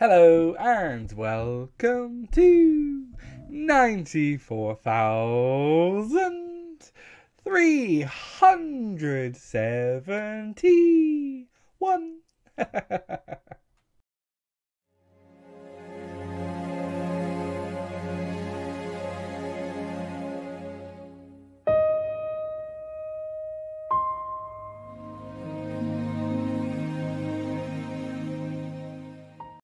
Hello and welcome to 94,371.